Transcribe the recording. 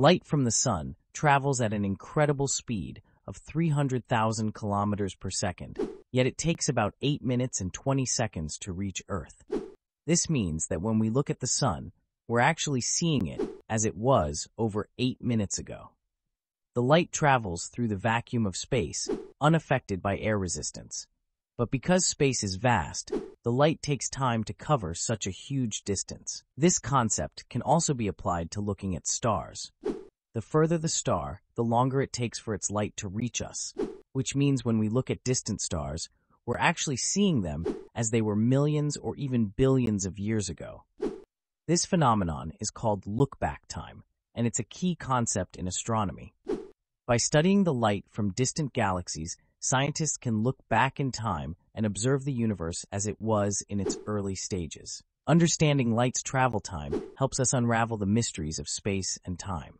Light from the sun travels at an incredible speed of 300,000 kilometers per second, yet it takes about 8 minutes and 20 seconds to reach Earth. This means that when we look at the sun, we're actually seeing it as it was over 8 minutes ago. The light travels through the vacuum of space, unaffected by air resistance. But because space is vast, the light takes time to cover such a huge distance. This concept can also be applied to looking at stars. The further the star, the longer it takes for its light to reach us, which means when we look at distant stars, we're actually seeing them as they were millions or even billions of years ago. This phenomenon is called look-back time, and it's a key concept in astronomy. By studying the light from distant galaxies, scientists can look back in time and observe the universe as it was in its early stages. Understanding light's travel time helps us unravel the mysteries of space and time.